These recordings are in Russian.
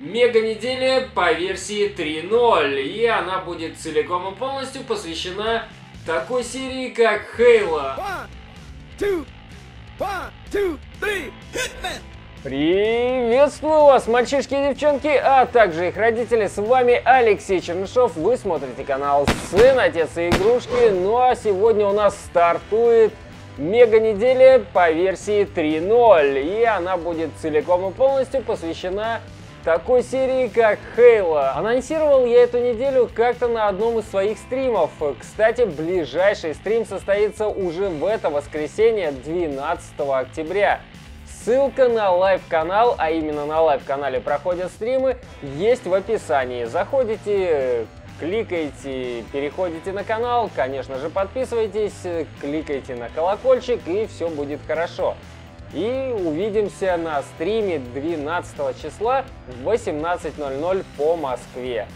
Мега неделя по версии 3.0, и она будет целиком и полностью посвящена такой серии, как Halo. Приветствую вас, мальчишки и девчонки, а также их родители. С вами Алексей Чернышов, вы смотрите канал Сын, Отец и Игрушки. Ну а сегодня у нас стартует Мега неделя по версии 3.0, и она будет целиком и полностью посвящена такой серии, как Halo. Анонсировал я эту неделю как-то на одном из своих стримов. Кстати, ближайший стрим состоится уже в это воскресенье, 12 октября. Ссылка на лайв-канал, а именно на лайв-канале проходят стримы, есть в описании. Заходите, кликайте, переходите на канал, конечно же подписывайтесь, кликайте на колокольчик, и все будет хорошо. И увидимся на стриме 12 числа в 18:00 по Москве.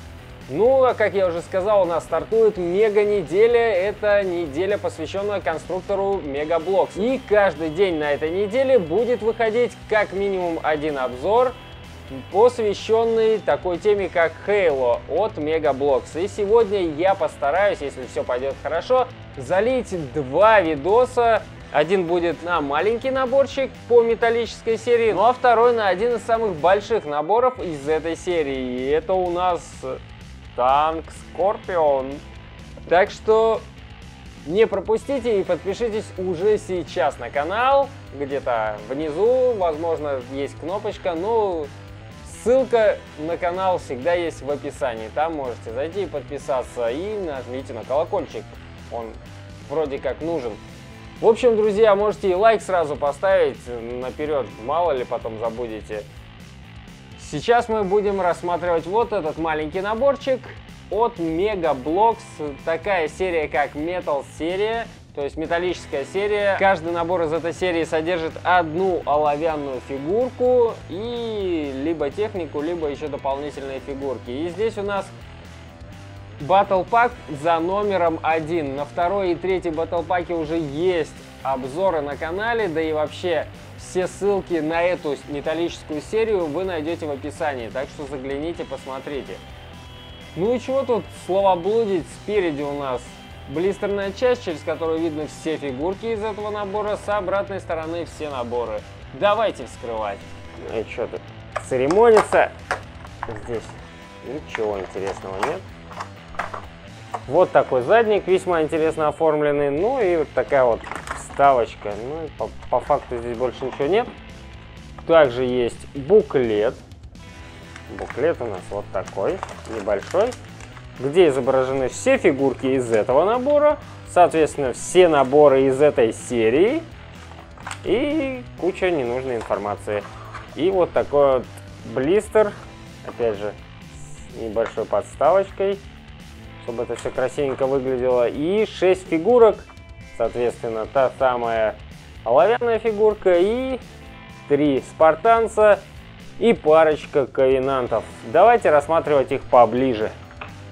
Ну, а как я уже сказал, у нас стартует Мега неделя. Это неделя, посвященная конструктору Мега Блокс. И каждый день на этой неделе будет выходить как минимум один обзор, посвященный такой теме, как Halo от Mega Bloks. И сегодня я постараюсь, если все пойдет хорошо, залить два видоса. Один будет на маленький наборчик по металлической серии, ну а второй на один из самых больших наборов из этой серии. И это у нас танк Скорпион. Так что не пропустите и подпишитесь уже сейчас на канал. Где-то внизу, возможно, есть кнопочка, но ссылка на канал всегда есть в описании. Там можете зайти и подписаться, и нажмите на колокольчик. Он вроде как нужен. В общем, друзья, можете и лайк сразу поставить наперед, мало ли потом забудете. Сейчас мы будем рассматривать вот этот маленький наборчик от Mega Bloks. Такая серия, как Metal Series, то есть металлическая серия. Каждый набор из этой серии содержит одну оловянную фигурку и либо технику, либо еще дополнительные фигурки. И здесь у нас Battle pack за номером 1. На второй и третьей Battle pack уже есть обзоры на канале, да и вообще все ссылки на эту металлическую серию вы найдете в описании, так что загляните, посмотрите. Ну и чего тут словоблудить, спереди у нас блистерная часть, через которую видно все фигурки из этого набора, с обратной стороны все наборы. Давайте вскрывать. Ну и что тут церемонится? Здесь ничего интересного нет. Вот такой задник, весьма интересно оформленный, ну и вот такая вот вставочка. Ну, по факту здесь больше ничего нет. Также есть буклет. Буклет у нас вот такой, небольшой, где изображены все фигурки из этого набора, соответственно, все наборы из этой серии и куча ненужной информации. И вот такой вот блистер, опять же, с небольшой подставочкой, чтобы это все красивенько выглядело. И 6 фигурок, соответственно, та самая оловянная фигурка и 3 спартанца и парочка ковенантов. Давайте рассматривать их поближе.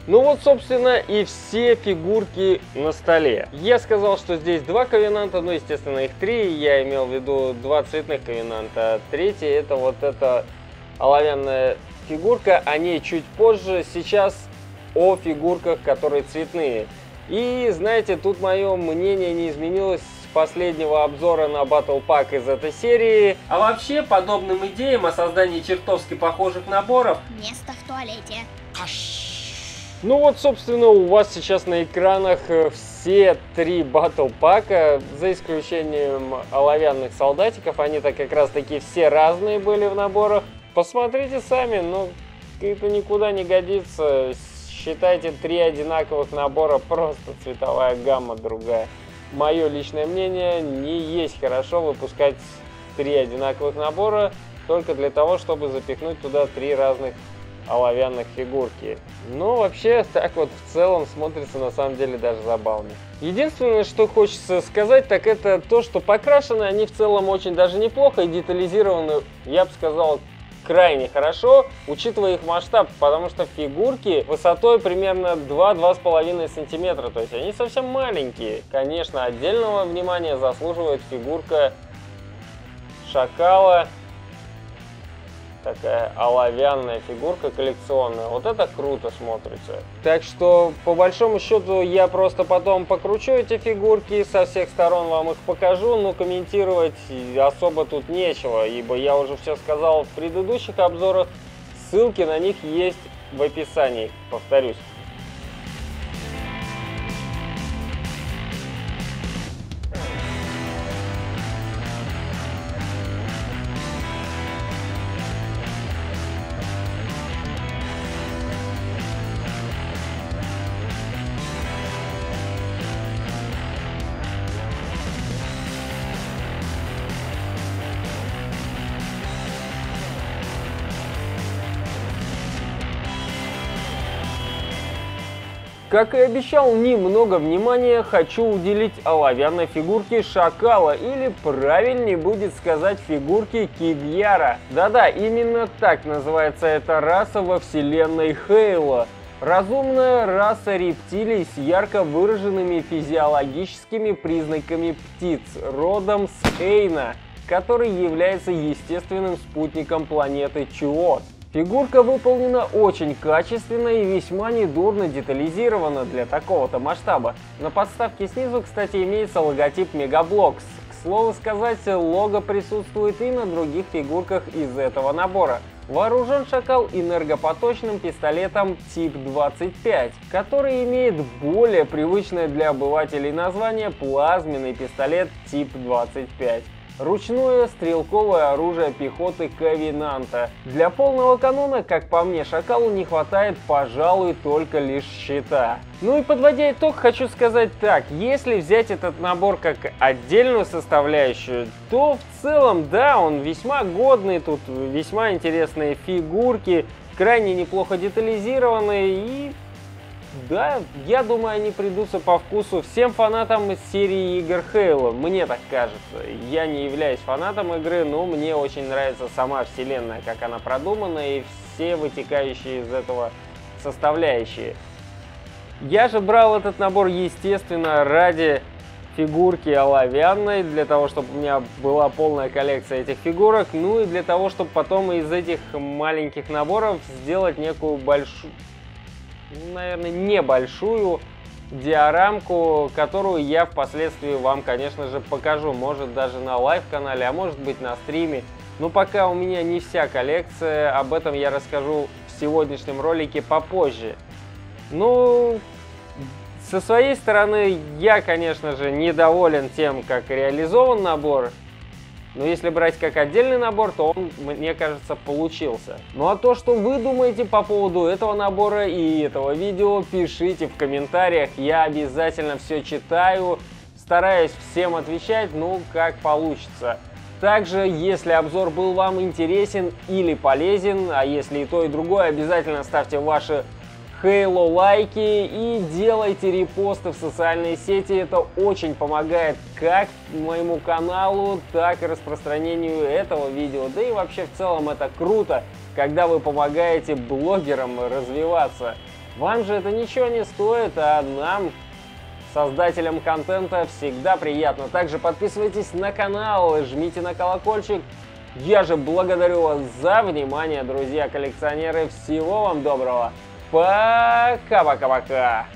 Ну вот, собственно, и все фигурки на столе. Я сказал, что здесь 2 ковенанта, ну, естественно, их 3. Я имел в виду 2 цветных ковенанта. Третий — это вот эта оловянная фигурка, о ней чуть позже. Сейчас о фигурках, которые цветные. И знаете, тут мое мнение не изменилось с последнего обзора на Battle Pack из этой серии. А вообще, подобным идеям о создании чертовски похожих наборов... Место в туалете. Ну вот, собственно, у вас сейчас на экранах все 3 Battle Pack'а, за исключением оловянных солдатиков. Они-то как раз-таки все разные были в наборах. Посмотрите сами, но это никуда не годится. Считайте, 3 одинаковых набора, просто цветовая гамма другая. Мое личное мнение, не есть хорошо выпускать 3 одинаковых набора только для того, чтобы запихнуть туда 3 разных оловянных фигурки. Но вообще, так вот в целом смотрится на самом деле даже забавно. Единственное, что хочется сказать, так это то, что покрашены они в целом очень даже неплохо и детализированы, я бы сказал, крайне хорошо, учитывая их масштаб, потому что фигурки высотой примерно 2-2,5 сантиметра, то есть они совсем маленькие. Конечно, отдельного внимания заслуживает фигурка шакала такая оловянная фигурка коллекционная. Вот это круто смотрится. Так что, по большому счету, я просто потом покручу эти фигурки, со всех сторон вам их покажу, но комментировать особо тут нечего, ибо я уже все сказал в предыдущих обзорах, ссылки на них есть в описании, повторюсь. Как и обещал, немного внимания хочу уделить оловянной фигурке шакала, или правильнее будет сказать фигурке Кивьяра. Да-да, именно так называется эта раса во вселенной Хейла. Разумная раса рептилий с ярко выраженными физиологическими признаками птиц, родом с Эйна, который является естественным спутником планеты Чуот. Фигурка выполнена очень качественно и весьма недурно детализирована для такого-то масштаба. На подставке снизу, кстати, имеется логотип Mega Bloks. К слову сказать, лого присутствует и на других фигурках из этого набора. Вооружен шакал энергопоточным пистолетом тип 25, который имеет более привычное для обывателей название плазменный пистолет тип 25. Ручное стрелковое оружие пехоты Ковенанта. Для полного канона, как по мне, шакалу не хватает, пожалуй, только лишь щита. Ну и подводя итог, хочу сказать так, если взять этот набор как отдельную составляющую, то в целом, да, он весьма годный, тут весьма интересные фигурки, крайне неплохо детализированные и... Да, я думаю, они придутся по вкусу всем фанатам из серии игр Halo, мне так кажется. Я не являюсь фанатом игры, но мне очень нравится сама вселенная, как она продумана, и все вытекающие из этого составляющие. Я же брал этот набор, естественно, ради фигурки оловянной, для того, чтобы у меня была полная коллекция этих фигурок, ну и для того, чтобы потом из этих маленьких наборов сделать некую большую... наверное, небольшую диорамку, которую я впоследствии вам, конечно же, покажу. Может, даже на лайв-канале, а может быть на стриме. Но пока у меня не вся коллекция, об этом я расскажу в сегодняшнем ролике попозже. Ну, со своей стороны, я, конечно же, недоволен тем, как реализован набор. Но если брать как отдельный набор, то он, мне кажется, получился. Ну а то, что вы думаете по поводу этого набора и этого видео, пишите в комментариях. Я обязательно все читаю, стараюсь всем отвечать, ну как получится. Также, если обзор был вам интересен или полезен, а если и то, и другое, обязательно ставьте ваши Halo лайки и делайте репосты в социальные сети, это очень помогает как моему каналу, так и распространению этого видео, да и вообще в целом это круто, когда вы помогаете блогерам развиваться. Вам же это ничего не стоит, а нам, создателям контента, всегда приятно. Также подписывайтесь на канал, жмите на колокольчик. Я же благодарю вас за внимание, друзья-коллекционеры, всего вам доброго! Пока-пока-пока!